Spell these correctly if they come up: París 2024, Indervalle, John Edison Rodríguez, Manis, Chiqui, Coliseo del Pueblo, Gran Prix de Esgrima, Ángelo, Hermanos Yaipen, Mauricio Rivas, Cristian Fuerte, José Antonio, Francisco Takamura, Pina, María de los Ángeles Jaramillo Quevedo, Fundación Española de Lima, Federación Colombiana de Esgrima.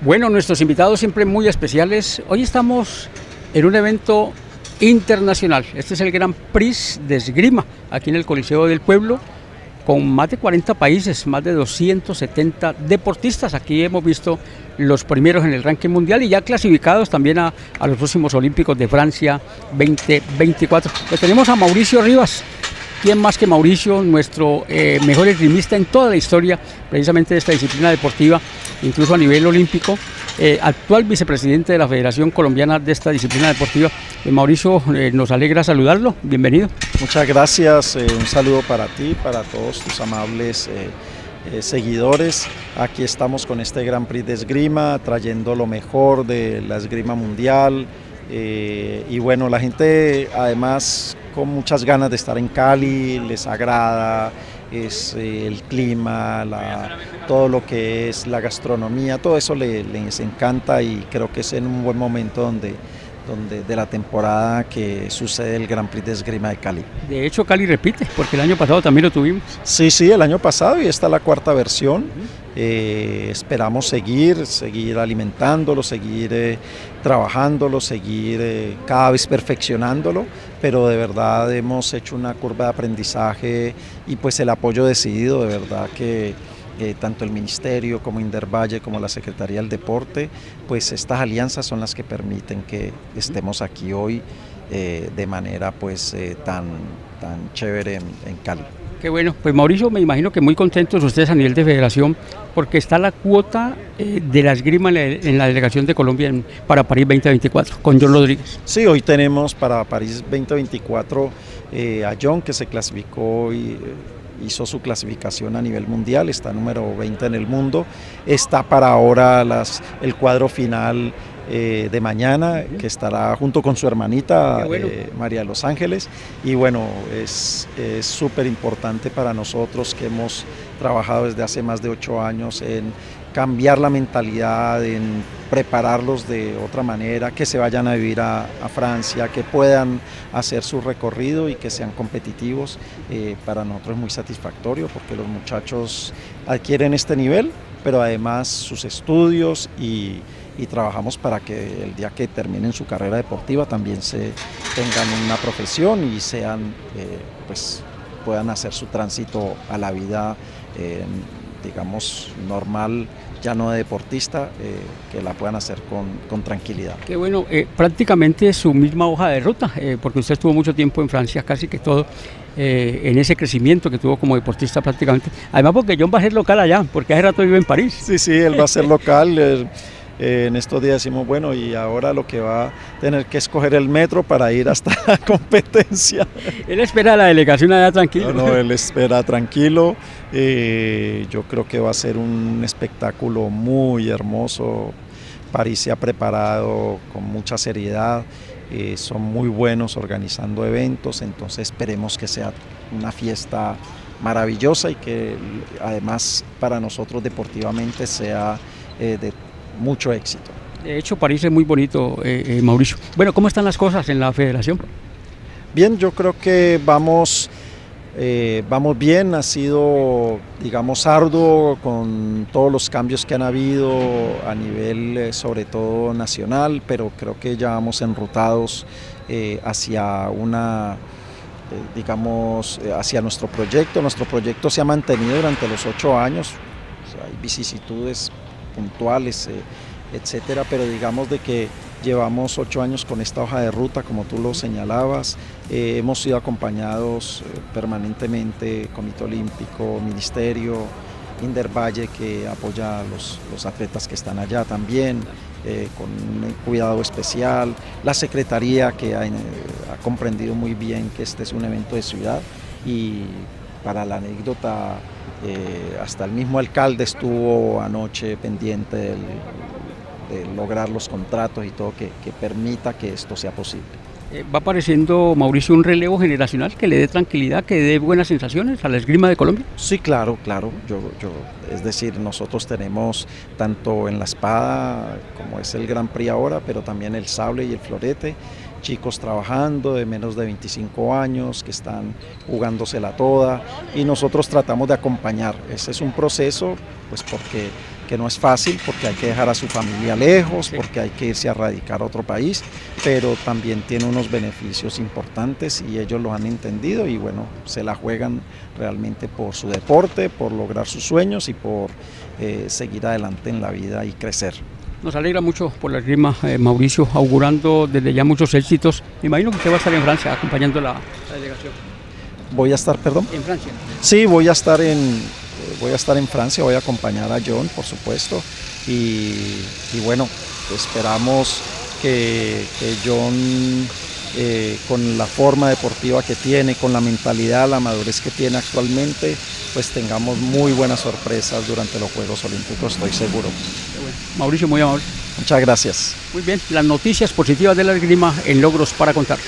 Bueno, nuestros invitados siempre muy especiales. Hoy estamos en un evento internacional. Este es el Gran Prix de Esgrima, aquí en el Coliseo del Pueblo, con más de 40 países, más de 270 deportistas. Aquí hemos visto los primeros en el ranking mundial y ya clasificados también a los próximos Olímpicos de Francia 2024. Pues tenemos a Mauricio Rivas, quien más que Mauricio, nuestro mejor esgrimista en toda la historia, precisamente de esta disciplina deportiva, incluso a nivel olímpico, actual vicepresidente de la Federación Colombiana de esta disciplina deportiva. Mauricio, nos alegra saludarlo, bienvenido. Muchas gracias, un saludo para ti, para todos tus amables seguidores. Aquí estamos con este Gran Prix de Esgrima, trayendo lo mejor de la esgrima mundial, y bueno, la gente además con muchas ganas de estar en Cali, les agrada, es el clima, todo lo que es la gastronomía, todo eso les encanta, y creo que es en un buen momento de la temporada que sucede el Gran Prix de Esgrima de Cali. De hecho, Cali repite, porque el año pasado también lo tuvimos. Sí, el año pasado, y esta es la cuarta versión. Esperamos seguir alimentándolo, seguir trabajándolo, seguir cada vez perfeccionándolo, pero de verdad hemos hecho una curva de aprendizaje y pues el apoyo decidido, de verdad que tanto el Ministerio como Indervalle como la Secretaría del Deporte, pues estas alianzas son las que permiten que estemos aquí hoy de manera pues tan chévere en Cali. Qué bueno. Pues Mauricio, me imagino que muy contentos ustedes a nivel de federación, porque está la cuota de la esgrima en la delegación de Colombia para París 2024, con John Rodríguez. Sí, hoy tenemos para París 2024 a John, que se clasificó y hizo su clasificación a nivel mundial, está número 20 en el mundo, está para ahora el cuadro final de mañana, que estará junto con su hermanita María de los Ángeles, y bueno, es súper importante para nosotros, que hemos trabajado desde hace más de 8 años en cambiar la mentalidad, en prepararlos de otra manera, que se vayan a vivir a Francia, que puedan hacer su recorrido y que sean competitivos. Para nosotros es muy satisfactorio, porque los muchachos adquieren este nivel, pero además sus estudios, y trabajamos para que el día que terminen su carrera deportiva también se tengan una profesión y sean, pues, puedan hacer su tránsito a la vida, digamos, normal, ya no de deportista, que la puedan hacer con tranquilidad. Qué bueno. Prácticamente su misma hoja de ruta, porque usted estuvo mucho tiempo en Francia, casi que todo, en ese crecimiento que tuvo como deportista prácticamente. Además, porque John va a ser local allá, porque hace rato vive en París. Sí, él va a ser local. En estos días decimos, bueno, y ahora lo que va a tener que escoger el metro para ir hasta la competencia. Él espera a la delegación allá tranquilo. No, él espera tranquilo. Yo creo que va a ser un espectáculo muy hermoso. París se ha preparado con mucha seriedad. Son muy buenos organizando eventos, entonces esperemos que sea una fiesta maravillosa y que además para nosotros deportivamente sea de mucho éxito. De hecho, París es muy bonito, Mauricio. Bueno, ¿cómo están las cosas en la federación? Bien, yo creo que vamos bien. Ha sido, digamos, arduo con todos los cambios que han habido a nivel, sobre todo, nacional, pero creo que ya vamos enrutados hacia una, digamos, hacia nuestro proyecto. Nuestro proyecto se ha mantenido durante los 8 años. O sea, hay vicisitudes puntuales, etcétera, pero digamos de que llevamos 8 años con esta hoja de ruta, como tú lo señalabas. Hemos sido acompañados permanentemente, Comité Olímpico, Ministerio, Indervalle, que apoya a los atletas que están allá también, con un cuidado especial, la Secretaría, que ha comprendido muy bien que este es un evento de ciudad, y para la anécdota, hasta el mismo alcalde estuvo anoche pendiente de lograr los contratos y todo que permita que esto sea posible. Va apareciendo, Mauricio, un relevo generacional que le dé tranquilidad, que dé buenas sensaciones a la esgrima de Colombia. Sí, claro. Es decir, nosotros tenemos tanto en la espada, como es el Gran Prix ahora, pero también el sable y el florete, chicos trabajando de menos de 25 años que están jugándosela toda, y nosotros tratamos de acompañar. Ese es un proceso, pues porque que no es fácil porque hay que dejar a su familia lejos, porque hay que irse a radicar a otro país, pero también tiene unos beneficios importantes y ellos lo han entendido y bueno, se la juegan realmente por su deporte, por lograr sus sueños y por seguir adelante en la vida y crecer. Nos alegra mucho por la esgrima, Mauricio, augurando desde ya muchos éxitos. Me imagino que usted va a estar en Francia acompañando la delegación. ¿Voy a estar, perdón? ¿En Francia? Sí, voy a estar en Francia, voy a acompañar a John, por supuesto, y bueno, esperamos que John, con la forma deportiva que tiene, con la mentalidad, la madurez que tiene actualmente, pues tengamos muy buenas sorpresas durante los Juegos Olímpicos, estoy seguro. Mauricio, muy amable. Muchas gracias. Muy bien, las noticias positivas de la esgrima en Logros para Contar.